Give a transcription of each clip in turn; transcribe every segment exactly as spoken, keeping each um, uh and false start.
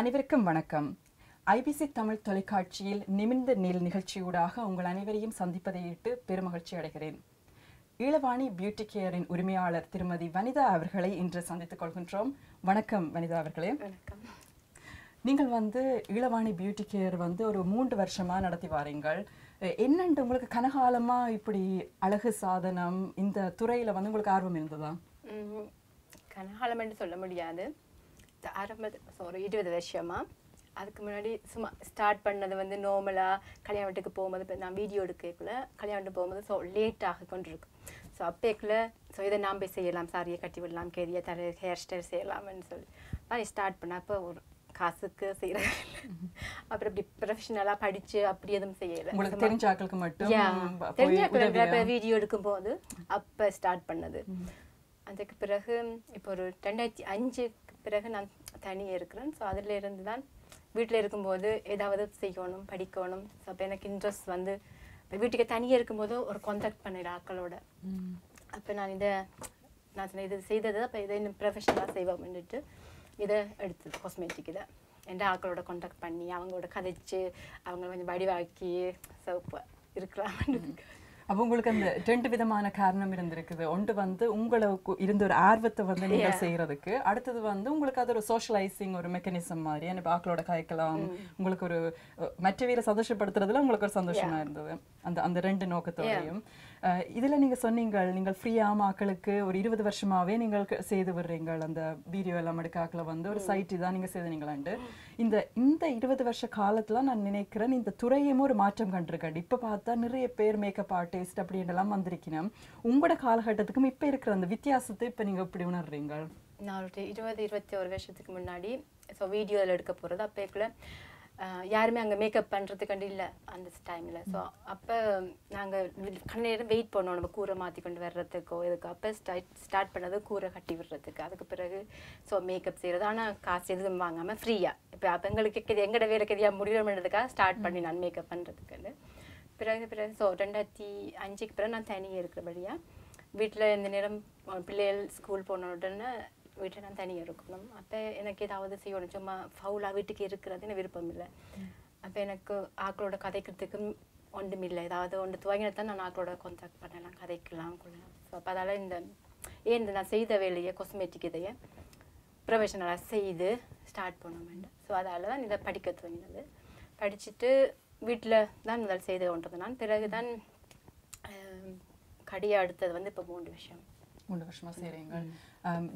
அனைவருக்கும் வணக்கம் ஐபிசி தமிழ் தொலைக்காட்சியில் நிமிர்ந்த நீள் நிகழ்ச்சியூடாக உங்கள் அனைவரையும் சந்திப்பதையிட்டு பெருமகிழ்ச்சி அடைகிறேன். ஈழவாணி பியூட்டி கேரின் உரிமையாளர் திருமதி வனிதா அவர்களை இன்று சந்தித்துக் கொள்கின்றோம். வணக்கம் வனிதா அவர்களே. வணக்கம். நீங்கள் வந்து ஈழவாணி பியூட்டி கேர் வந்து ஒரு மூன்று வருஷமா நடத்தி வாரீங்கள். என்னென்று உங்களுக்கு கனகாலமா இப்படி அழகு சாதனம் இந்த துறையில வந்து உங்களுக்கு ஆர்வம் இருந்ததா? கனகாலம் என்று சொல்ல முடியாது. The Arab, sorry, it was the Veshama. At the community, start Pandana when the Nomala, Kalyanaka Poma, the video to Kekla, Kalyanaka Poma, so late Tahakundruk. So a Pekla, so either Nambe Salam, Sari Katiwalam, Kadia, hairstyle Salam, and so I start Panapa or Kasaka, Salam. After professional, a padiche, a priadam Salam. What a ten jackal come yeah, ten jackal video to compose up start Panada. And the Kaparahim, Ipuru Tandati Anjik. I தனி இருக்கிறேன் so அதிலே இருந்து தான் வீட்ல இருக்கும்போது ஏதாவது செய்யணும் படிக்கணும் சோ எனக்கு இன்ட்ரஸ்ட் வந்து வீட்டுக்கு தனியா இருக்கும்போது ஒரு கான்டாக்ட் பண்ணல ஆக்களோட அப்ப நான் இத நான் இத செய்தத அப்ப இத இன்னும் ப்ரொபஷனலா செய்வோம் நினைச்சிட்டு இத எடுத்து காஸ்மெடிக் இத என்ட ஆக்களோட கான்டாக்ட் பண்ணி அவங்களோட கதைச்சு அவங்க கொஞ்சம் வடிவாக்கி சோ இருக்கறாங்க அப்ப உங்களுக்கு அந்த ரெண்டு விதமான காரணம் இருந்திருக்குது. ஒன்று வந்து உங்களுக்கு இருந்த ஒரு ஆர்வத்தை வந்து நீங்க செய்யிறதுக்கு, அடுத்து வந்து உங்களுக்கு அது ஒரு சோஷியலைசிங் ஒரு மெக்கானிசம் மாதிரி. அந்த பாக்களோட கைக்கலாம் உங்களுக்கு ஒரு மற்றவீர சந்தோஷப்படுத்துறதுல உங்களுக்கு ஒரு சந்தோஷமா இருந்தது. அந்த அந்த ரெண்டு நோக்கத்தோடையும் இதுல நீங்க சொன்னீங்க நீங்க ஃப்ரீயா மக்களுக்கு ஒரு இருபது வருஷமாவே நீங்க செய்து வர்றீங்க. அந்த வீடியோ எல்லாம் எடுக்காக்கல வந்து ஒரு சைட் இதான் நீங்க செய்தீங்களாண்டு. இந்த இந்த இருபது வருஷ காலத்துல நான் நினைக்கிறேன் இந்த துறையேமோ ஒரு மாற்றம் கண்டிருக்காது. இப்ப பார்த்தா நிறைய பேர் மேக்கப் ஆர்ட் டேஸ்ட் அப்படி எல்லாம் வந்திருக்கணும். உங்களோட காலகட்டத்துக்கும் இப்ப இருக்கிற அந்த வித்தியாசத்தை இப்ப நீங்க எப்படி உணர்றீங்க? நான் இருபது இருபத்தி ஒரு வருஷத்துக்கு முன்னாடி ஸோ வீடியோவில் எடுக்க போறது அப்பேக்குள்ள யாருமே அங்க மேக்கப் பண்றதுக்கு இல்ல அந்த டைம்ல. ஸோ அப்ப நாங்க கண்ணேரம் வெயிட் பண்ணோம் நம்ம கூரை மாற்றி கொண்டு வர்றதுக்கோ இதுக்கு. அப்போ ஸ்டார்ட் பண்ணது கூரை கட்டி விடுறதுக்கு. அதுக்கு பிறகு ஸோ மேக்கப் செய்யறது. ஆனால் காசு எதுவும் வாங்காம ஃப்ரீயா இப்போ அப்போ எங்களுக்கு எங்கட வேலைக்கு எதையா முடியணுன்றதுக்காக ஸ்டார்ட் பண்ணி நான் மேக்கப் பண்றதுக்கு. பிறகு பிறகு ஸோ ரெண்டாயிரத்தி அஞ்சுக்கு பிறகு நான் தனியாக இருக்கிறபடியா வீட்டில் இந்த நேரம் பிள்ளைகள் ஸ்கூல் போன உடனே வீட்டில் நான் தனியாக இருக்கணும். அப்போ எனக்கு ஏதாவது செய்யணும் சும்மா ஃபவுலாக வீட்டுக்கு இருக்கிறது எனக்கு விருப்பம் இல்லை. அப்போ எனக்கு ஆக்களோட கதைக்கிறதுக்கும் ஒன்றும் இல்லை. ஏதாவது ஒன்று துவங்கினா தான் நான் ஆக்களோட கான்டாக்ட் பண்ணலாம் கதைக்கலாம் கொள்ளலாம். ஸோ அப்போ அதால் இந்த ஏன் இந்த நான் செய்த வேலையை காஸ்மெட்டிக் இதையே ப்ரொஃபஷனலாக செய்து ஸ்டார்ட் பண்ண வேண்டாம். ஸோ அதால் தான் இதை படிக்க துவங்கினது. படிச்சுட்டு வீட்டில் தான் முதல் செய்து கொண்டது நான். பிறகு தான் கடையை அடுத்தது வந்து இப்போ மூன்று வருஷம் மூன்று வருஷமாக செய்கிறீங்க.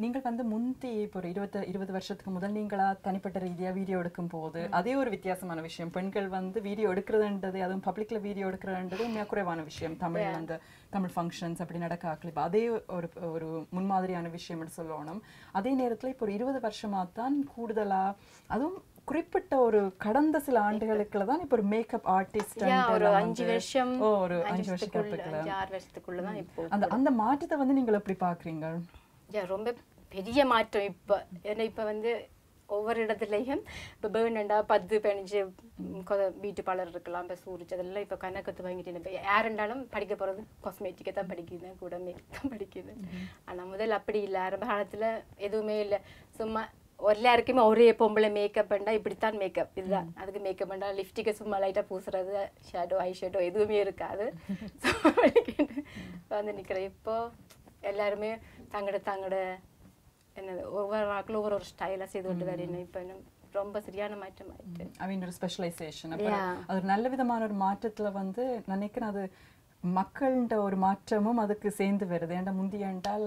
நீங்கள் வந்து முந்தி இப்போ ஒரு இருபத்தி இருபது வருஷத்துக்கு முதல் நீங்களாக தனிப்பட்ட ரீதியாக வீடியோ எடுக்கும் போது அதே ஒரு வித்தியாசமான விஷயம். பெண்கள் வந்து வீடியோ எடுக்கிறதுன்றது அதுவும் பப்ளிக்கில் வீடியோ எடுக்கிறதுன்றது உண்மையாக குறைவான விஷயம். தமிழ் அந்த தமிழ் ஃபங்க்ஷன்ஸ் அப்படி நடக்க ஆக்கல இப்போ அதே ஒரு ஒரு முன்மாதிரியான விஷயம்னு சொல்லணும். அதே நேரத்தில் இப்போ ஒரு இருபது வருஷமாக தான் கூடுதலாக அதுவும் குறிப்பிட்ட ஒரு கடந்த சில ஆண்டுகளுக்குள்ள தான் இப்போ ஒரு மேக்கப் ஆர்டிஸ்ட் ஒரு அஞ்சு வருஷம் ஒரு அஞ்சு வருஷத்துக்குள்ளதான் இப்போ அந்த அந்த மாற்றத்தை வந்து நீங்கள் எப்படி பார்க்குறீங்க? ரொம்ப பெரிய மாற்றம் இப்போ. ஏன்னா இப்போ வந்து ஒவ்வொரு இடத்துலையும் இப்போ பேர்னண்டா பத்து பதினஞ்சு வீட்டு பாலர் இருக்கலாம். இப்போ சூரிச்சு அதெல்லாம் இப்போ கணக்கத்து வாங்கிட்டு இப்போ யாருண்டாலும் படிக்க போகிறது காஸ்மெட்டிக்கை தான் படிக்கிறேன் கூட மேக்கப் தான் படிக்கிறேன். ஆனால் முதல் அப்படி இல்லை. ஆரம்ப காலத்தில் எதுவுமே இல்லை. சும்மா ஒரு எல்லாருக்குமே ஒரே பொம்பளை மேக்கப் பண்ணால் இப்படித்தான் மேக்கப் இதுதான். அதுக்கு மேக்கப் பண்ணால் லிப்ஸ்டிக்கை சும்மா லைட்டாக பூசுறது ஷேடோ ஐ ஷேடோ எதுவுமே இருக்காது. வந்து நிற்கிறேன். இப்போது எல்லாருமே தங்கட தங்கட என்னது ஒவ்வொரு வாக்கில் ஒவ்வொரு ஒரு ஸ்டைலாக செய்து கொண்டு வரேன். இப்போ என்ன ரொம்ப சரியான மாற்றம் ஆயிட்டு ஐ மீன் ஒரு ஸ்பெஷலைசேஷன். அது ஒரு நல்ல விதமான ஒரு மாற்றத்தில் வந்து நினைக்கிறேன். அது மக்கள்கிட்ட ஒரு மாற்றமும் அதுக்கு சேர்ந்து வருது. ஏன்டா முந்தைய என்றால்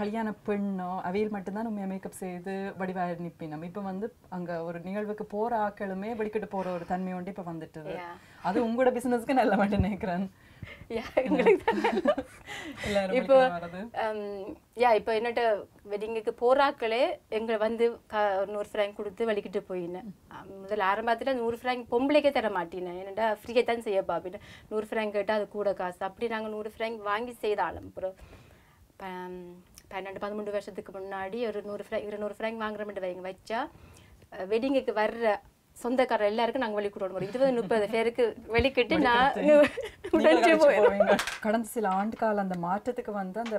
கல்யாண பெண்ணோ அவையில் மட்டும்தான் நம்ம மேக்கப் செய்து வடிவாக நிற்பினோம். இப்போ வந்து அங்கே ஒரு நிகழ்வுக்கு போகிற ஆக்களுமே வடிக்கிட்டு போகிற ஒரு தன்மை ஒன்று இப்போ வந்துட்டுது. அது உங்களோட பிஸ்னஸ்க்கு நல்ல மாட்டேன் நினைக்கிறேன். இப்போ யா இப்போ என்னட்ட வெட்டிங்குக்கு போறாக்களே எங்களை வந்து நூறு ஃப்ராங்க் கொடுத்து வலிக்கிட்டு போயினேன். முதல் ஆரம்பத்தில் நூறு ஃப்ராங்க் பொம்பளைக்கே தர மாட்டினேன். என்னடா ஃப்ரீயாக தான் செய்யப்பா அப்படின்னு நூறு ஃப்ராங்க் கேட்டால் அது கூட காசு. அப்படி நாங்கள் நூறு ஃப்ராங்க் வாங்கி செய்தாலும் அப்புறம் பன்னெண்டு பதிமூன்று வருஷத்துக்கு முன்னாடி ஒரு நூறு ஃப்ராங்க் இருநூறு ஃப்ராங்க் வாங்குற மட்டும் வைங்க வச்சா வெட்டிங்குக்கு வர்ற சொந்தக்காரர் எல்லாருக்கும் நாங்கள் வெளிக்கிடுவோம். ஒரு இருபது முப்பது பேருக்கு வெளிக்கிட்டு நான் கடந்த சில ஆண்டு கால அந்த மாற்றத்துக்கு வந்து அந்த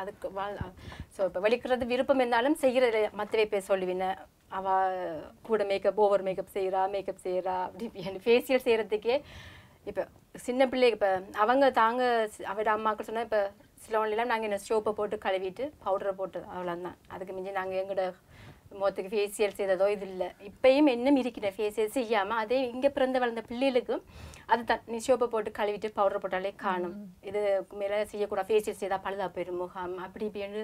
அதுக்கு ஸோ இப்போ வெளிக்கிறது விருப்பம் இருந்தாலும் செய்கிற மற்றவே பேர் சொல்லுவின அவள் கூட மேக்கப் ஓவர் மேக்கப் செய்கிறா மேக்கப் செய்கிறா அப்படி ஃபேஷியல் செய்கிறதுக்கே இப்போ சின்ன பிள்ளை இப்போ அவங்க தாங்க அவட அம்மாக்கள் சொன்னால் இப்போ சிலவன்லாம் நாங்கள் என்ன சோப்பை போட்டு கழுவிட்டு பவுடரை போட்டு அவ்வளோதான். அதுக்கு மிஞ்சி நாங்கள் எங்களோட முகத்துக்கு ஃபேஷியல் செய்ததோ இது இல்லை. இப்போயும் இன்னும் இருக்கிற ஃபேஷியல் செய்யாமல் அதே இங்கே பிறந்து வளர்ந்த பிள்ளைகளுக்கும் அது த நீ சோப்பை போட்டு கழுவிட்டு பவுடர் போட்டாலே காணும். இது மேலே செய்யக்கூடாது, ஃபேஷியல் செய்தால் பழுதாக போயிடும் முகம் அப்படி இப்படின்னு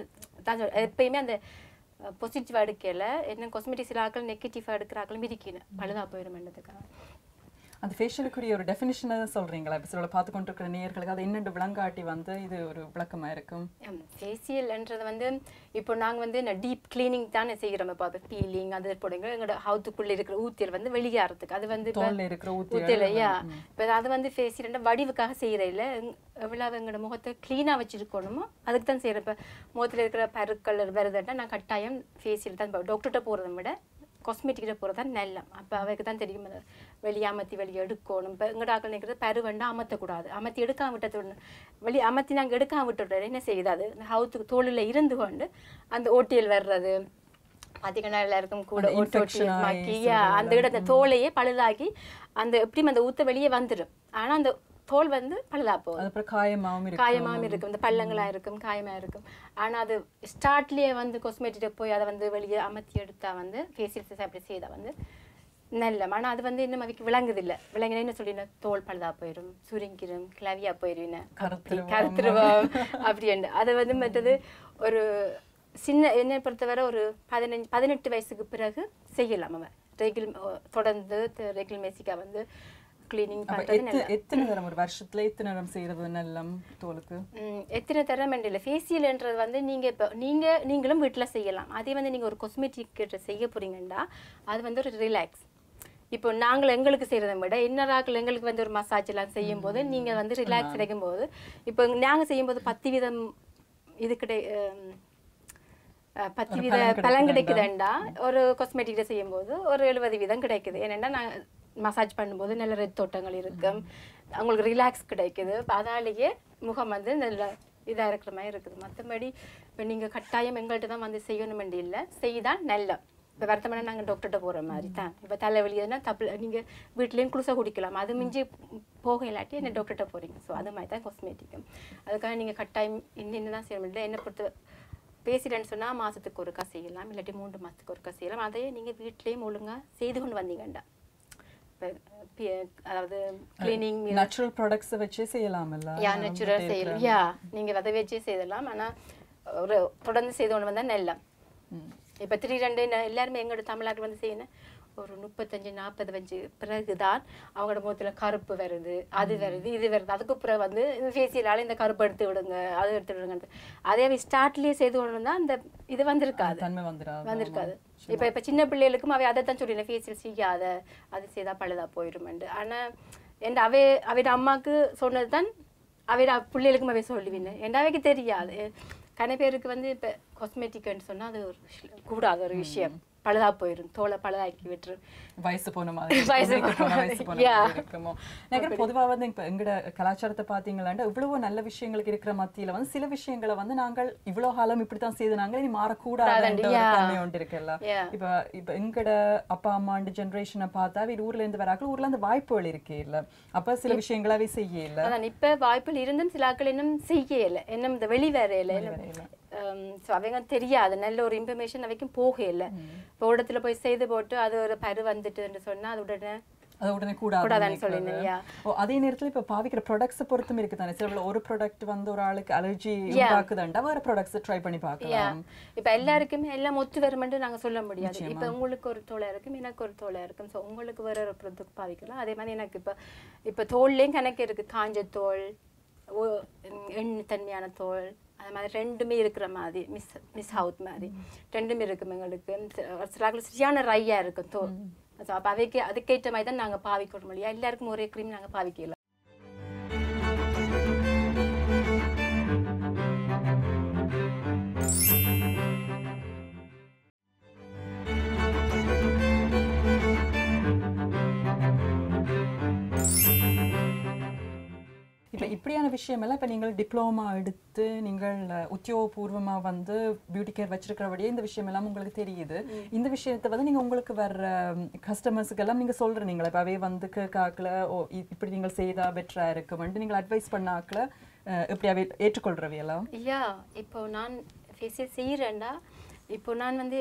தான் சொல். எப்பயுமே அந்த பாசிட்டிவாக எடுக்கல என்ன காஸ்மெட்டிக்ஸ் ஆக்கள் நெகட்டிவாக எடுக்கிறாக்களும் இருக்கணும் பழுதாக போயிடும் என்னதுக்காக. அந்த ஃபேஷியலுக்குரிய ஒரு டெஃபினிஷனை சொல்கிறீங்களா? இப்போ சில பார்த்து கொண்டு இருக்கிற நேயர்களுக்கு அது என்னென்று விளங்காட்டி வந்து இது ஒரு விளக்கமாக இருக்கும். ஃபேஷியல்ன்றது வந்து இப்போ நாங்கள் வந்து நான் டீப் கிளீனிங் தானே செய்கிறோம். இப்போ அது பீலிங் அது போடுங்க எங்களோட ஹவுத்துக்குள்ளே இருக்கிற ஊத்தியில் வந்து வெளியேறதுக்கு அது வந்து இருக்கிற ஊத்தியில் ஐயா இப்போ அது வந்து ஃபேஷியல்ன்ற வடிவுக்காக செய்கிற இல்லை எவ்வளோ எங்களோட முகத்தை க்ளீனாக வச்சுருக்கணுமோ அதுக்கு தான் செய்கிறேன். இப்போ முகத்தில் இருக்கிற பருக்கள் வருதுன்னா நான் கட்டாயம் ஃபேஷியல் தான் டாக்டர்கிட்ட போகிறத விட காஸ்மெட்டிக்கிட்ட போகிறது தான் நல்ல. அப்போ அவருக்கு தான் தெரியும் வெளியே அமர்த்தி வெளியே எடுக்கணும். இப்போ எங்கள் டாக்டர் நினைக்கிறது பருவண்டா அமர்த்தக்கூடாது, அமர்த்தி எடுக்காம விட்டது வெளியே அமர்த்தி நாங்கள் எடுக்காம விட்டுவிட்டோம் என்ன செய்யுது அது ஹவுத்துக்கு தோளில் இருந்து கொண்டு அந்த ஓட்டியல் வர்றது பார்த்தீங்கன்னா எல்லாருக்கும் கூட ஓட்டியா அந்த இடத்த தோலையே பழுதாகி அந்த எப்படியும் அந்த ஊற்ற வெளியே வந்துடும். ஆனால் அந்த தோல் வந்து பழுதாக போகும், காயமாகவும் காயமாகவும் இருக்கும், இந்த பள்ளங்களாக இருக்கும், காயமாக இருக்கும். ஆனால் அது ஸ்டார்ட்லேயே வந்து காஸ்மெட்டிக்கிட்ட போய் அதை வந்து வெளியே அமர்த்தி எடுத்தால் வந்து ஃபேஷியல்ஸ் அப்படி செய்தால் வந்து நல்ல. ஆனால் அது வந்து இன்னும் அதுக்கு விளங்குதில்லை. விளங்குனேன்னு சொல்லினா தோல் பழுதாக போயிடும், சுருங்கிடும், கிளவியாக போயிடுவின கருத்துருவோம் அப்படின்ட்டு. அது வந்து மற்றது ஒரு சின்ன என்னை பொறுத்தவரை ஒரு பதினஞ்சு பதினெட்டு வயசுக்கு பிறகு செய்யலாம். அவன் ரெகுல் தொடர்ந்து ரெகுல் மேசிக்காக வந்து கிளீனிங் பண்ணுறது எத்தனை தரம் ஒரு வருஷத்தில் எத்தனை தரம் செய்கிறது நல்லம் தோலுக்கு எத்தனை தரம் இல்லை. ஃபேஷியல்ன்றது வந்து நீங்கள் இப்போ நீங்கள் நீங்களும் வீட்டில் செய்யலாம். அதே வந்து நீங்கள் ஒரு காஸ்மெட்டிக்கிட்ட செய்ய போகிறீங்கன்னா அது வந்து ஒரு ரிலாக்ஸ். இப்போ நாங்கள் எங்களுக்கு செய்கிறத விட இன்னராக்கள் எங்களுக்கு வந்து ஒரு மசாஜ் எல்லாம் செய்யும்போது நீங்கள் வந்து ரிலாக்ஸ் கிடைக்கும் போது இப்போ நாங்கள் செய்யும்போது பத்து விதம் இது கிடை பத்து வித பலன் கிடைக்குதுண்டா ஒரு காஸ்மெட்டிக்கிட்ட செய்யும்போது ஒரு எழுபது வீதம் கிடைக்குது. ஏன்னா நாங்கள் மசாஜ் பண்ணும்போது நல்ல ரெட் தோட்டங்கள் இருக்கும், அவங்களுக்கு ரிலாக்ஸ் கிடைக்குது. அதாலேயே முகம் வந்து நல்ல இதாக இருக்கிற மாதிரி இருக்குது. மற்றபடி இப்போ நீங்கள் கட்டாயம் எங்கள்கிட்ட தான் வந்து செய்யணும் வேண்டிய இல்லை, செய்தால் நல்ல. இப்போ வருத்தமான நாங்கள் டாக்டர்கிட்ட போகிற மாதிரி தான். இப்போ தலைவலினா தப்பு நீங்கள் வீட்லேயும் குளிசை குடிக்கலாம். அது மிஞ்சி போக இல்லாட்டி என்ன டாக்டர்கிட்ட போகிறீங்க. ஸோ அது மாதிரி தான் காஸ்மெட்டிக்கும். அதுக்காக நீங்கள் கட்டாயம் இன்னும் தான் செய்ய முடியல. என்னை பொறுத்த பேசிட்டேன்னு சொன்னால் மாதத்துக்கு ஒருக்கா செய்யலாம், இல்லாட்டி மூன்று மாதத்துக்கு ஒருக்கா செய்யலாம். அதையே நீங்கள் வீட்லேயும் ஒழுங்காக செய்து கொண்டு வந்தீங்கண்டா அதாவது கிளீனிங் நேச்சுரல் ப்ராடக்ட்ஸை வச்சே செய்யலாம். இல்லை யா நேச்சுரல் செய்யலாம் யா நீங்கள் அதை வச்சே செய்யலாம். ஆனால் ஒரு தொடர்ந்து செய்து ஒன்று வந்தால் நல்ல. இப்போ த்ரீ ரெண்டு எல்லாருமே எங்களோட தமிழ்நாட்டில் வந்து செய்யணும் ஒரு முப்பத்தஞ்சு நாற்பது வஞ்சு பிறகுதான் அவங்களோட முகத்தில் கருப்பு வருது, அது வருது, இது வருது. அதுக்கு பிறகு வந்து ஃபேஷியலால் இந்த கருப்பு எடுத்து விடுங்க, அது எடுத்து விடுங்க. அதே ஸ்டார்ட்லேயே செய்து கொண்டு தான் அந்த இது வந்திருக்காது வந்திருக்காது இப்போ இப்போ சின்ன பிள்ளைகளுக்கும் அவை அதை தான் சொல்லிடுறேன் ஃபேஷியல் செய்யாத அது செய்தால் பழுதாக போயிடுமெண்டு. ஆனால் என் அவை அவையோட அம்மாவுக்கு சொன்னது தான் அவையோட பிள்ளைகளுக்கும் அவை சொல்லுவீங்க. என் அவைக்கு தெரியாது. கணை பேருக்கு வந்து இப்போ காஸ்மெட்டிக்னு சொன்னால் அது ஒரு கூடாத ஒரு விஷயம், பழுதாக போயிடும், தோலை பழுதாக்கி விட்டுரும், வயசு போன மாதிரி வயசு இருக்குமோ நினைக்கிறேன். பொதுவாக வந்து இப்போ எங்களோட கலாச்சாரத்தை பார்த்தீங்களாண்டா இவ்வளவோ நல்ல விஷயங்களுக்கு இருக்கிற மத்தியில் வந்து சில விஷயங்களை வந்து நாங்கள் இவ்வளோ காலம் இப்படி தான் செய்து நாங்கள் இனி மாறக்கூடாது ஒன்று இருக்குல்ல. இப்போ இப்போ எங்களோட அப்பா அம்மாண்டு ஜென்ரேஷனை பார்த்தா வீடு ஊர்லேருந்து வராக்கள் ஊரில் அந்த வாய்ப்புகள் இருக்கே இல்லை. அப்போ சில விஷயங்களாவே செய்ய இல்லை. அதான் இப்போ வாய்ப்புகள் இருந்தும் சில ஆக்கள் இன்னும் செய்ய இல்லை, இன்னும் இந்த வெளி வேறையில ஸோ அவங்க தெரியாது நல்ல ஒரு இன்ஃபர்மேஷன் அவைக்கும் போக இல்லை. இப்போ இடத்துல போய் செய்து போட்டு அது ஒரு பரு வந்துட்டுன்னு சொன்னால் அது உடனே அது உடனே கூடாதுன்னு சொல்லியிருந்தேன். ஓ அதே நேரத்தில் இப்போ பாவிக்கிற ப்ராடக்ட்ஸை பொறுத்தும் இருக்குது தானே. சில ஒரு ப்ராடக்ட் வந்து ஒரு ஆளுக்கு அலர்ஜி பார்க்குதுண்டா வேறு ப்ராடக்ட்ஸை ட்ரை பண்ணி பார்க்கலாம். இப்போ எல்லாருக்குமே எல்லாம் ஒத்து வருமென்று நாங்கள் சொல்ல முடியாது. இப்போ உங்களுக்கு ஒரு தோலை இருக்கும், எனக்கு ஒரு தோலை இருக்கும். ஸோ உங்களுக்கு வேறு ஒரு ப்ராடக்ட் பாவிக்கலாம். அதே மாதிரி எனக்கு இப்போ இப்போ தோல்லையும் கணக்கு இருக்குது, காஞ்ச தோல், எண்ணெய் தன்மையான தோல், I am இப்படியான விஷயம் எல்லாம் இப்ப நீங்க டிப்ளோமா எடுத்து நீங்க உத்தியோகபூர்வமா வந்து பியூட்டி கேர் வச்சிருக்கிறவடியே இந்த விஷயம் எல்லாம் உங்களுக்கு தெரியுது இந்த விஷயத்தை வந்து நீங்க உங்களுக்கு வர கஸ்டமர்ஸ்க்கு எல்லாம் நீங்க சொல்றீங்களா இப்பவே வந்து காக்கல இப்படி நீங்க செய்தா பெட்டரா இருக்கும்னு நீங்க அட்வைஸ் பண்ணாக்கல இப்படியே ஏற்றுக்கொள்றவீங்களா இல்ல இப்போ நான் ஃபேஷியல் செய்யறேன்னா இப்போ நான் வந்து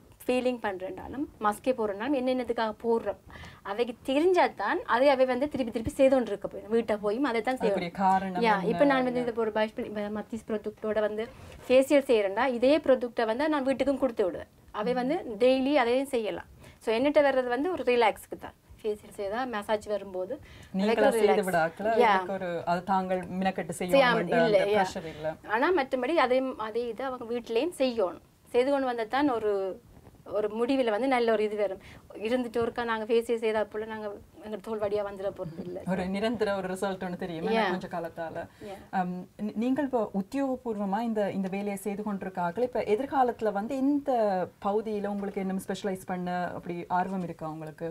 feeling பண்றனாலும் மாஸ்க் போடுறனாலும் என்ன என்னதுக்காக போறோம் அவக்கு தெரிஞ்சா தான் அதை அவே வந்து திருப்பி திருப்பி செய்துண்டிருக்க போய் வீட்டை போய் அதை தான் செய்யணும் அப்படியே காரணமா யா இப்போ நான் வந்து இந்த ஒரு மத்திஸ் ப்ராடக்ட்டோட வந்து ஃபேஷியல் செய்றேன்னா இதே ப்ராடக்ட்ட வந்து நான் வீட்டுக்கும் கொடுத்து விடுவேன் அவே வந்து டெய்லி அதையும் செய்யலாம் சோ என்னட்ட வரது வந்து ஒரு ரிலாக்ஸ்க்கு தான் ஃபேஷியல் செய்தா மசாஜ் வரும்போது நீங்க செய்து விடாக்கல உங்களுக்கு ஒரு அது தாங்கள் மினக்கட்டு செய்யணும் அந்த பிரஷர் இல்ல ஆனா மற்றபடி அதே அதே இத அவங்க வீட்லயே செய்யணும் செய்து கொண்டு வந்தா தான் ஒரு ஒரு முடிவில வந்து நல்ல ஒரு இது வரும் இருந்துட்டு ஒருக்கா நாங்க ஃபேஸ் செய்தா அப்பள நாங்க எங்க தோல் வடியா வந்தற போறது இல்ல ஒரு நிரந்தர ஒரு ரிசல்ட் வந்து தெரியுமா கொஞ்ச காலத்தால நீங்கள் உத்தியோகபூர்வமா இந்த இந்த வேலையை செய்து கொண்டிருக்காங்களே இப்ப எதிர்காலத்துல வந்து இந்த பௌதியில உங்களுக்கு என்ன ஸ்பெஷலைஸ் பண்ண அப்படி ஆர்வம் இருக்கா உங்களுக்கு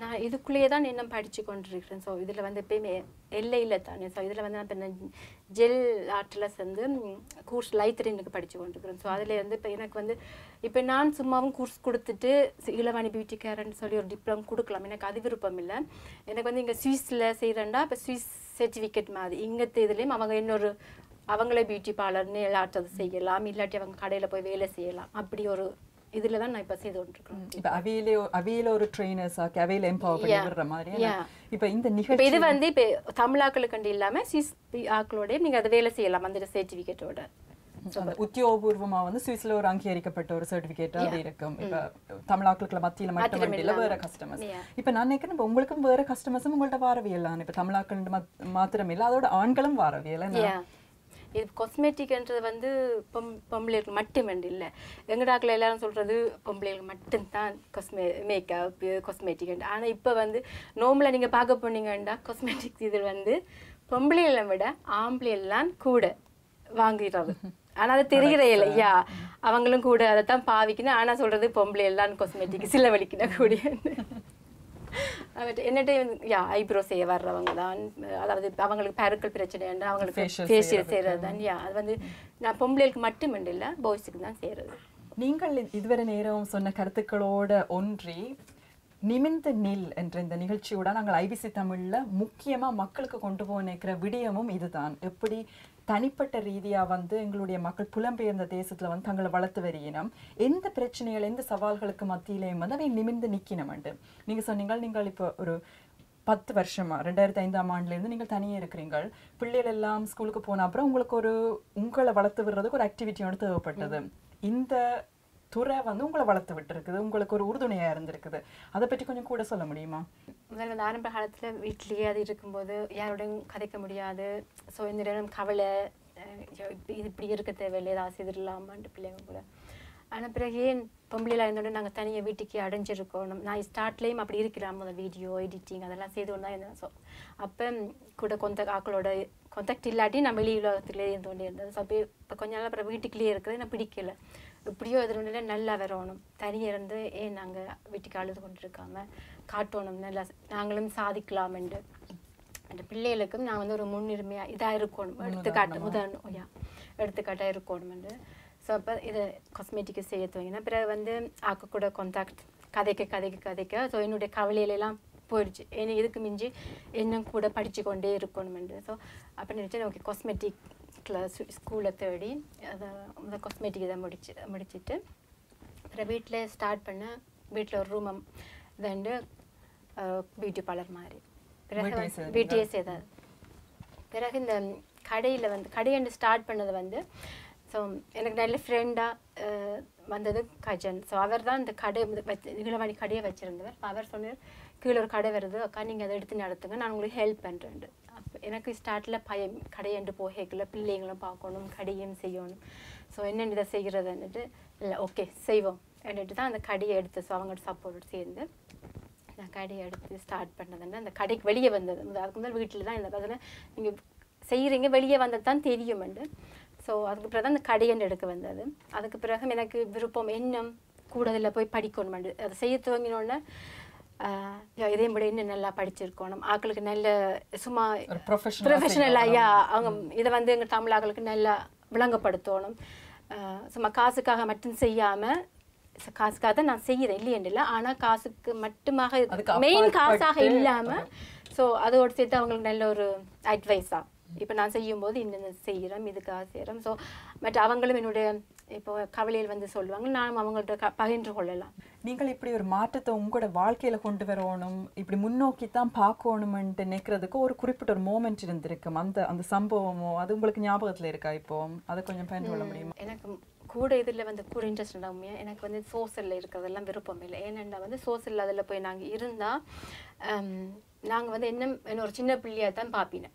நான் இதுக்குள்ளே தான் என்ன படிச்சு கொண்டிருக்கிறேன் சோ இதல வந்து எப்பமே எல்லை இல்ல தானே சோ இதல வந்து நான் ஜெல் ஆர்ட்லஸ் வந்து கோர்ஸ் லைத்ரினுக்கு படிச்சு கொண்டிருக்கிறேன் சோ அதுல இருந்து எனக்கு வந்து இப்போ நான் சும்மாவும் கோர்ஸ் கொடுத்துட்டு ஈலவாணி பியூட்டி கேர்னு சொல்லி ஒரு டிப்ளோமா கொடுக்கலாம் எனக்கு அது விருப்பம் இல்ல எனக்கு வந்து இங்க ஸ்விஸ்ல செய்றேன்னா அப்ப ஸ்விஸ் சர்டிபிகேட் மாதிரி இங்கதே இதலயும் அவங்க இன்னொரு அவங்களே பியூட்டி பார்லர்னே எல்லாட்டது செய்யலாம் இல்லாட்டி அவங்க கடையில போய் வேலை செய்யலாம் அப்படி ஒரு இதல தான் நான் இப்ப செய்து கொண்டிருக்கேன் இப்ப அவேலே அவேலே ஒரு ட்ரெய்னர்ஸ் ஆக அவேலே எம்பவர் பண்ணி விடுற மாதிரி இப்ப இந்த நிகழ்ச்சி இது வந்து இப்ப தமிழாக்களுக்கு இல்லாம சிஸ்பி ஆக்களோட நீங்க அத வேலை செய்யலாம் அந்த சர்டிபிகேட்டோட உத்தியோகபூர்வமா வந்து ஸ்விஸ்ல ஒரு அங்கீகரிக்கப்பட்ட ஒரு சர்டிபிகேட் அது இருக்கும் இப்ப தமிழாக்களுக்கு மத்தியில மட்டும் இல்ல வேற கஸ்டமர்ஸ் இப்ப நான் நினைக்கிறேன் உங்களுக்கு வேற கஸ்டமர்ஸ் உங்கள்ட்ட வரவியலாம் இப்ப தமிழாக்கள் மட்டும் இல்ல அதோட ஆண்களும் வரவியலாம் இது காஸ்மெட்டிக்ன்றது வந்து பொம்பளைக்கு மட்டும் இல்ல எங்கடாக்கள எல்லாரும் சொல்றது பொம்பளைக்கு மட்டும் தான் காஸ்மெ மேக்கப் காஸ்மெட்டிக் ஆனா இப்ப வந்து நார்மலா நீங்க பாக்க போனீங்கன்னா காஸ்மெட்டிக்ஸ் இது வந்து பொம்பளைகளை விட ஆம்பளையெல்லாம் கூட வாங்குறாங்க ஆனா அது தெரியறே இல்ல யா அவங்களும் கூட அத தான் பாவிக்கினா ஆனா சொல்றது பொம்பளையெல்லாம் காஸ்மெட்டிக் சில வலிக்கினா கூட என்னட்ட யா ஐப்ரோ செய்ய வர்றவங்க தான் அதாவது அவங்களுக்கு பேருக்கள் பிரச்சனைன்னா அவங்களுக்கு ஃபேஷியல் செய்யறது தான் யா அது வந்து நான் பொம்பளைக்கு மட்டும் இல்ல பாய்ஸ்க்கு தான் செய்யறது நீங்கள் இதுவரை நேரம் சொன்ன கருத்துக்களோட ஒன்றி நிமிந்த நில் என்ற இந்த நிகழ்ச்சியோட நாங்கள் ஐபிசி தமிழ்ல முக்கியமா மக்களுக்கு கொண்டு போகிற விடயமும் இதுதான் எப்படி தனிப்பட்ட ரீதியா வந்து எங்களுடைய மக்கள் புலம்பெயர்ந்த தேசத்துல வந்து தங்களை வளர்த்து வரையினம் எந்த பிரச்சனைகள் எந்த சவால்களுக்கு மத்தியிலேயும் வந்து அதை நிமிந்து நிற்கினமண்டு நீங்க சொன்னீங்க நீங்கள் இப்போ ஒரு பத்து வருஷமா ரெண்டாயிரத்தி ஐந்தாம் ஆண்டுலேருந்து நீங்கள் தனியே இருக்கிறீங்க பிள்ளைகள் எல்லாம் ஸ்கூலுக்கு போன அப்புறம் உங்களுக்கு ஒரு உங்களை வளர்த்து விடுறதுக்கு ஒரு ஆக்டிவிட்டியோட தேவைப்பட்டது இந்த துறை வந்து உங்களை வளர்த்து விட்டு இருக்குது உங்களுக்கு ஒரு உறுதுணையா இருந்திருக்குது அதை பற்றி கொஞ்சம் கூட சொல்ல முடியுமா முதல்ல ஆரம்ப காலத்துல வீட்லயே அது இருக்கும்போது யாரோடையும் கதைக்க முடியாது ஸோ இந்த நேரம் கவலை இது இப்படி இருக்க தேவையில்லை ஏதாவது செய்திடலாமான்ட்டு பிள்ளைங்க கூட ஆனால் பிறகு ஏன் பொம்பளையில இருந்தோட நாங்கள் தனியாக வீட்டுக்கு அடைஞ்சிருக்கோம் நான் ஸ்டார்ட்லேயும் அப்படி இருக்கலாம் முதல் வீடியோ எடிட்டிங் அதெல்லாம் செய்து கொண்டு தான் இருந்தேன் ஸோ அப்போ கூட கொந்த ஆக்களோட கான்டாக்ட் இல்லாட்டி நான் வெளி உலகத்துலேயே இருந்து கொண்டே இருந்தேன் ஸோ அப்போ இப்போ கொஞ்ச நாள் அப்புறம் வீட்டுக்குள்ளேயே இருக்கிறது நான் பிடிக்கல எப்படியோ எதிர்கொண்டு நல்லா வரணும் தனியாக இருந்து ஏன் நாங்கள் வீட்டுக்கு அழுது கொண்டிருக்காமல் காட்டணும் நல்லா நாங்களும் சாதிக்கலாமென்று அந்த பிள்ளைகளுக்கும் நான் வந்து ஒரு முன்னுரிமையாக இதாக இருக்கணும் எடுத்துக்காட்டு உதாரணம் ஐயா எடுத்துக்காட்டாக இருக்கணுமென்று ஸோ அப்போ இதை காஸ்மெட்டிக்கு செய்ய தோங்கினா பிறகு வந்து ஆக்க கூட கான்டாக்ட் கதைக்க கதைக்க கதைக்க ஸோ என்னுடைய கவலையிலலாம் போயிடுச்சு என்ன இதுக்கு மிஞ்சி இன்னும் கூட படித்து கொண்டே இருக்கணுமென்று ஸோ அப்போ நினச்சேன் ஓகே காஸ்மெட்டிக் கிளாஸ் ஸ்கூலை தேடி அதை அந்த காஸ்மெட்டிக் இதை முடிச்சு முடிச்சுட்டு அப்புறம் வீட்டில் ஸ்டார்ட் பண்ண வீட்டில் ஒரு ரூமம் வந்து பியூட்டி பார்லர் மாதிரி பிறகு வீட்டையே செய்தார் பிறகு இந்த கடையில வந்து கடையண்ட ஸ்டார்ட் பண்ணது வந்து சோ எனக்கு நல்ல ஃப்ரெண்டா வந்தது கஜன் சோ அவர்தான் இந்த கடை நீலவாணி கடையை வச்சிருந்தவர் அவர் சொன்னார் கீழ ஒரு கடை வருது அக்கா நீங்க அதை எடுத்து நடத்துங்க நான் உங்களுக்கு ஹெல்ப் பண்றேன் எனக்கு ஸ்டார்ட்ல பயம் கடையண்ட போகேக்குள்ள பிள்ளைங்கலாம் பார்க்கணும் கடையும் செய்யணும் சோ என்ன இத செய்யறதுன்னு இல்ல ஓகே செய்வோம் என்னிட்ட தான் அந்த கடையை எடுத்து சோ அவங்களோட சப்போர்ட் சேர்ந்து நான் கடையை எடுத்து ஸ்டார்ட் பண்ணதுன்னா அந்த கடைக்கு வெளிய வந்தது அதுக்கு முன்னால் வீட்ல தான் இந்த பதன நீங்க செய்றீங்க வெளிய வந்தத தான் தெரியும்ண்டு சோ அதுக்கு பிறகு அந்த கடையண்ட எடுக்க வந்தது அதுக்கு பிறகு எனக்கு விருப்பம் என்ன கூடல போய் படிக்கணும்ண்டு அதை செய்ய துவங்கினேன்னா Uh, yeah, they made in a la particular. Akal Suma professional, professional, yeah, um, either one thing Tamla Canella, Blanca Padatonum, uh, some Kasaka Matin Sayama, Sakaska, and say the Liandilla, Anna Kasak Matamaha, main Kasa Hillama, so other words say the Uncle Nellor advisor. If an answer you both in the Serum, the Gas Serum, so Matavangal. இப்போ கவலையில் வந்து சொல்வாங்க நான் அவங்கள்ட்ட பகிர்ந்து கொள்ளலாம் நீங்கள் இப்படி ஒரு மாற்றத்தை உங்களுடைய வாழ்க்கையில கொண்டு வரணும் இப்படி முன்னோக்கி தான் பார்க்கணும்னு நினைக்கிறதுக்கு ஒரு குறிப்பிட்ட ஒரு மொமெண்ட் இருந்திருக்கும் அந்த அந்த சம்பவமோ அது உங்களுக்கு ஞாபகத்துல இருக்கா இப்போ அத கொஞ்சம் பகிர்ந்து கொள்ள முடியுமா எனக்கு கூட இதல்ல வந்து கூட இன்ட்ரஸ்ட் உண்டாமே எனக்கு வந்து சோஷல்ல இருக்கதெல்லாம் விருப்பம் இல்ல ஏன்னா வந்து சோஷல்ல அதல்ல போய் நாங்க இருந்தா நாங்க வந்து என்ன ஒரு சின்ன பிள்ளையா தான் பாப்பின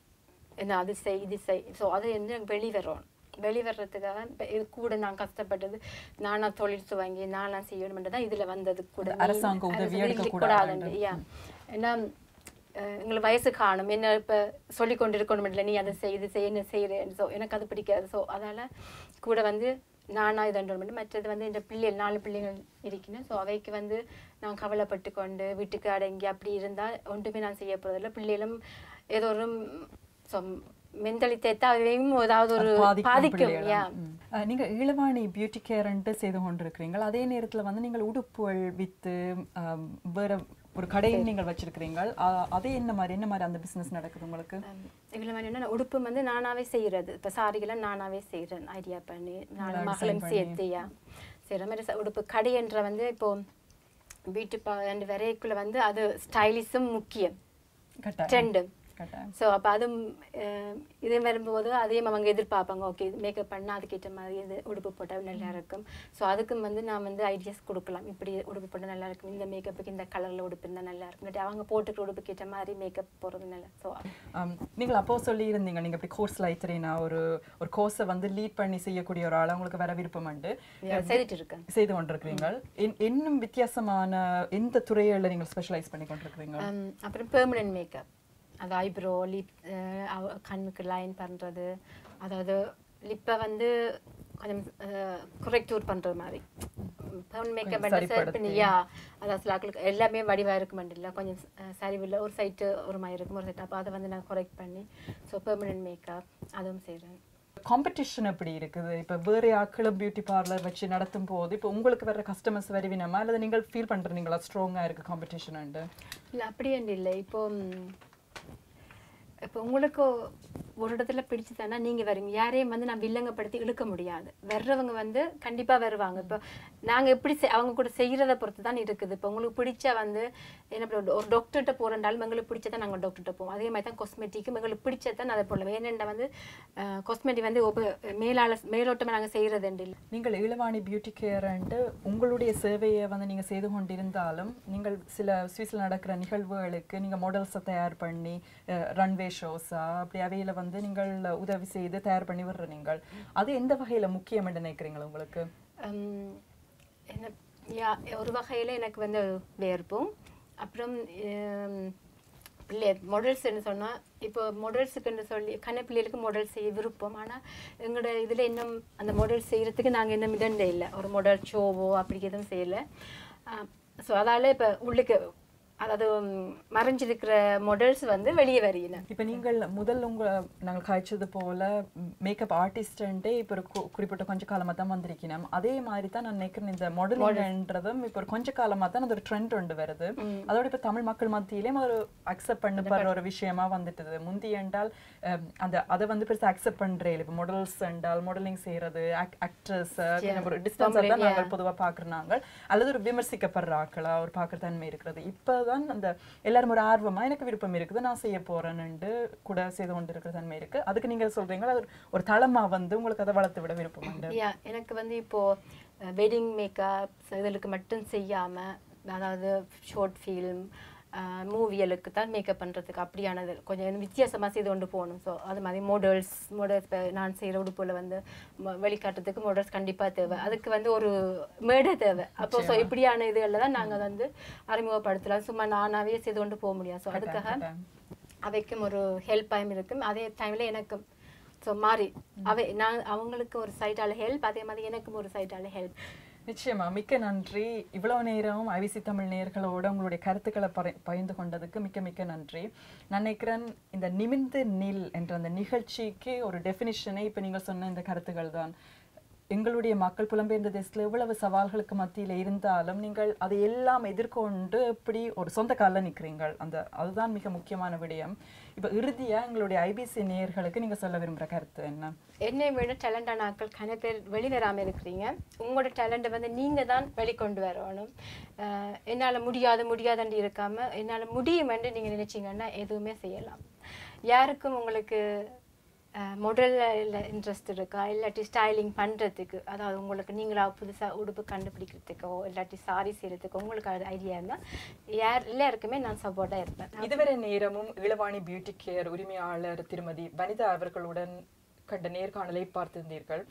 என்ன அது செய் இது செய் சோ அது என்ன வெளிய வரணும் வெளிவரத்துக்காக கூட நான் கஷ்டப்பட்டது நானா தொழில் வாங்கி நானா செய்யணும்ன்றத இதுல வந்தது கூட அரசாங்க உதவி எடுக்க கூடாது ஏன்னா உங்களுக்கு வயசு காணும் என்ன இப்ப சொல்லி கொண்டிருக்கணும் இல்ல நீ அதை செய்து செய்யணும் செய்யறேன் சோ எனக்கு அது பிடிக்காது சோ அதனால கூட வந்து நானா இதன்றோம் மற்றது வந்து இந்த பிள்ளை நாலு பிள்ளைகள் இருக்கின சோ அவைக்கு வந்து நான் கவலைப்பட்டு கொண்டு வீட்டுக்கு அடங்கி அப்படி இருந்தா ஒன்றுமே நான் செய்ய போறது இல்ல பிள்ளைகளும் ஏதோ ஒரு Mentality தாவையும் ஏதாவது ஒரு பாதிக்கும் யா நீங்க ஈழவாணி பியூட்டி கேர்ன்ட்டு செய்து கொண்டிருக்கீங்க அதே நேரத்துல வந்து நீங்கள் உடுப்புகள் வித்து வேற ஒரு கடை நீங்கள் வச்சிருக்கீங்க அதே என்ன மாதிரி என்ன மாதிரி அந்த business நடக்குது உங்களுக்கு ஈழவாணினா உடுப்பு வந்து நானாவே செய்யிறது இப்ப சாரிகளை நானாவே செய்றேன் ஐடியா பண்ணி நான் மகளம் சேத்தியா சேரமற உடுப்பு கடை என்ற வந்து இப்போ பியூட்டி பாண்ட் வரைக்குள்ள வந்து அது ஸ்டைலிஷம் முக்கியம் ட்ரெண்ட் So, அபாதம் இதே வரும்போது அதையும் அவங்க எதிர்பார்ப்பாங்க ஓகே மேக்கப் பண்ணா அதுக்கிட்ட மாதிரி இது உடுப்பு போட்டா நல்லா இருக்கும் சோ அதுக்கு வந்து நான் வந்து ஐடியாஸ் கொடுக்கலாம் இப்படி உடுப்பு போட்டா நல்லா இருக்கும் இந்த மேக்கப்புக்கு இந்த கலர்ல உடுப்பு இருந்தா நல்லா இருக்கும் அவங்க போட்டுக்கிற உடுப்புக்கிட்ட மாதிரி மேக்கப் போறது நல்லா சோ நீங்க அப்போ சொல்லி இருந்தீங்க நீங்க இப்படி கோர்ஸ் லைட்ரேனா ஒரு ஒரு கோர்ஸை வந்து லீட் பண்ணி செய்யக்கூடிய ஒரு ஆளா உங்களுக்கு வர விருப்பம்ண்டு செய்துட்டு இருக்கேன் செய்து கொண்டிருக்கீங்க இன்னும் வித்தியாசமான எந்த துறையில நீங்க ஸ்பெஷலைஸ் பண்ணி கொண்டிருக்கீங்க அப்புறம் பெர்மனன்ட் மேக்கப் அது ஐப்ரோ லிப் கண்ணுக்கு லைன் பண்றது அதாவது லிப்பை வந்து கொஞ்சம் கரெக்டூர் பண்ற மாதிரி பவுன் மேக்கப் பண்ணது பண்ணியா அதாவது எல்லாமே வடிவா இருக்குமண்டில்ல கொஞ்சம் சரிவில்லை ஒரு சைடு ஒரு மாதிரி இருக்கும் ஒரு சைடு அப்போ அதை வந்து நான் கரெக்ட் பண்ணி ஸோ பெர்மனன்ட் மேக்கப் அதுவும் செய்கிறேன் காம்படிஷன் எப்படி இருக்குது இப்போ வேற ஆக்களும் பியூட்டி பார்லர் வச்சு நடத்தும் போது இப்போ உங்களுக்கு வர கஸ்டமர்ஸ் வருவினமா அல்லது நீங்கள் ஃபீல் பண்றீங்களா ஸ்ட்ராங்கா இருக்கு காம்படிஷன் இல்லை அப்படி இல்லை இப்போ இப்போ உங்களுக்கு ஒரு இடத்துல பிடிச்சதானா நீங்க வரீங்க யாரையும் வந்து நான் வில்லங்கப்படுத்தி இழுக்க முடியாது வர்றவங்க வந்து கண்டிப்பா வருவாங்க இப்போ நாங்க எப்படி அவங்க கூட செய்யறத பொறுத்து தான் இருக்குது இப்போ உங்களுக்கு பிடிச்ச வந்து என்ன ஒரு டாக்டர்ட்ட போறண்டாலும் உங்களுக்கு பிடிச்சதா நாங்க டாக்டர்ட்ட போவோம் அதே மாதிரி தான் காஸ்மெட்டிக்கும் உங்களுக்கு பிடிச்சதா நான் அதை போடலாம் ஏனெண்டா வந்து காஸ்மெட்டிக் வந்து மேலால மேலோட்டமா நாங்க செய்யறது இல்லை நீங்கள் ஈழவாணி பியூட்டி கேர் அண்ட் உங்களுடைய சேவையை வந்து நீங்க செய்து கொண்டிருந்தாலும் நீங்கள் சில சுவிஸ்ல நடக்கிற நிகழ்வுகளுக்கு நீங்க மாடல்ஸை தயார் பண்ணி ரன்வே ஷோஸா அப்படி அவையில வந்து நீங்கள் உதவி செய்து தயார் பண்ணி வர்ற நீங்கள் அது எந்த வகையில முக்கியம் என்று நினைக்கிறீங்களா உங்களுக்கு ஒரு வகையில எனக்கு வந்து வேர்ப்பும் அப்புறம் மாடல்ஸ் என்ன சொன்னா இப்போ மாடல்ஸுக்குன்னு சொல்லி கண்ணப்பிள்ளைகளுக்கு மாடல் செய்ய விருப்பம் ஆனால் எங்களோட இதில் இன்னும் அந்த மாடல் செய்யறதுக்கு நாங்கள் இன்னும் இதண்டே இல்லை ஒரு மாடல் ஷோவோ அப்படி எதுவும் செய்யலை ஸோ அதால் இப்போ உள்ளுக்கு அதாவது மறைஞ்சிருக்கிற மாடல்ஸ் வந்து வெளியே வரையின இப்போ நீங்கள் முதல் உங்க நாங்கள் காய்ச்சது போல மேக்கப் ஆர்டிஸ்டே இப்போ ஒரு குறிப்பிட்ட கொஞ்சம் காலமாக தான் வந்திருக்கணும் அதே மாதிரி தான் நான் நினைக்கிறேன் இந்த மாடல்ன்றதும் இப்போ ஒரு கொஞ்ச காலமாக தான் அது ஒரு ட்ரெண்ட் ஒன்று வருது அதோட இப்போ தமிழ் மக்கள் மத்தியிலேயும் ஒரு அக்செப்ட் பண்ணப்படுற ஒரு விஷயமா வந்துட்டது முந்தி என்றால் அந்த அதை வந்து பெருசாக அக்செப்ட் பண்ணுறேன் இப்போ மாடல்ஸ் என்றால் மாடலிங் செய்யறது ஆக்ட்ரஸ் ஒரு டிஸ்டன்ஸாக தான் நாங்கள் பொதுவாக பார்க்குறாங்க அல்லது ஒரு விமர்சிக்கப்படுற ஆக்களா ஒரு பார்க்குற தன்மை இருக்கிறது இப்போ தான் அந்த எல்லாரும் ஒரு ஆர்வமா எனக்கு விருப்பம் இருக்குது நான் செய்ய போறேன்னு கூட செய்து கொண்டிருக்கிற தன்மை இருக்கு அதுக்கு நீங்க சொல்றீங்களா ஒரு தளமா வந்து உங்களுக்கு அத வளர்த்து விட விருப்பம் உண்டு யா எனக்கு வந்து இப்போ வெட்டிங் மேக்கப் இதெல்லாம் மட்டும் செய்யாம அதாவது ஷார்ட் ஃபிலிம் மூவியலுக்கு தான் மேக்கப் பண்றதுக்கு அப்படியானது கொஞ்சம் வித்தியாசமா செய்து கொண்டு போணும் சோ அது மாதிரி மாடல்ஸ் மாடல்ஸ் நான் செய்யற உடுப்புல வந்து வெளிக்காட்டுறதுக்கு மாடல்ஸ் கண்டிப்பா தேவை அதுக்கு வந்து ஒரு மேடை தேவை அப்போ சோ இப்படியான இதெல்லாம் தான் நாங்க வந்து அறிமுகப்படுத்தலாம் சும்மா நானாவே செய்து கொண்டு போக முடியாது சோ அதுக்காக அவைக்கும் ஒரு ஹெல்ப் ஆயும் இருக்கும் அதே டைம்ல எனக்கு சோ மாரி அவை நான் அவங்களுக்கு ஒரு சைடால ஹெல்ப் அதே மாதிரி எனக்கு ஒரு சைடால ஹெல்ப் நிச்சயமா மிக்க நன்றி இவ்வளவு நேரம் ஐவிசி தமிழ் நேயர்களோட உங்களுடைய கருத்துக்களை பகிர்ந்து கொண்டதுக்கு மிக்க மிக்க நன்றி நான் நினைக்கிறேன் இந்த நிமிந்து நில் என்ற அந்த நிகழ்ச்சிக்கு ஒரு டெஃபினிஷனை இப்ப நீங்க சொன்ன இந்த கருத்துக்கள் தான் எங்களுடைய மக்கள் புலம்பெயர்ந்த தேசத்துல எவ்வளவு சவால்களுக்கு மத்தியில இருந்தாலும் நீங்கள் அதை எல்லாம் எதிர்கொண்டு இப்படி ஒரு சொந்த கால்ல நிக்கிறீங்கள் அந்த அதுதான் மிக முக்கியமான விடயம் இப்ப இறுதியா எங்களுடைய ஐபிசி நேயர்களுக்கு நீங்க சொல்ல விரும்பற கருத்து என்ன என்னை விட டேலண்டான ஆட்கள் கண பேர் வெளிவராம இருக்கீங்க உங்களோட டேலண்ட வந்து நீங்க தான் வெளிக்கொண்டு வரணும் என்னால முடியாது முடியாதுன்னு இருக்காம என்னால முடியும் என்று நீங்க நினைச்சீங்கன்னா எதுவுமே செய்யலாம் யாருக்கும் உங்களுக்கு model interest இருக்கா இல்லாட்டி ஸ்டைலிங் பண்றதுக்கு அதாவது உங்களுக்கு நீங்களா புதுசா உடுப்பு கண்டுபிடிக்கிறதுக்கோ இல்லாட்டி saree செய்யறதுக்கோ உங்களுக்கு ஐடியா இருந்தா யார் எல்லாருக்குமே நான் சப்போர்ட்டா இருப்பேன் இதுவரை நேரமும் ஈழவாணி பியூட்டி கேர் உரிமையாளர் திருமதி வனிதா அவர்களுடன் கண்ட நேர்காணலை பார்த்திருந்தீர்கள்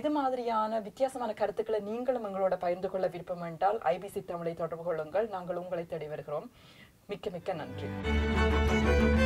இது மாதிரியான வித்தியாசமான கருத்துக்களை நீங்களும் எங்களோட பகிர்ந்து கொள்ள விருப்பம் என்றால் ஐபிசி தமிழை தொடர்பு கொள்ளுங்கள் நாங்கள் உங்களை தேடி வருகிறோம் மிக்க மிக்க நன்றி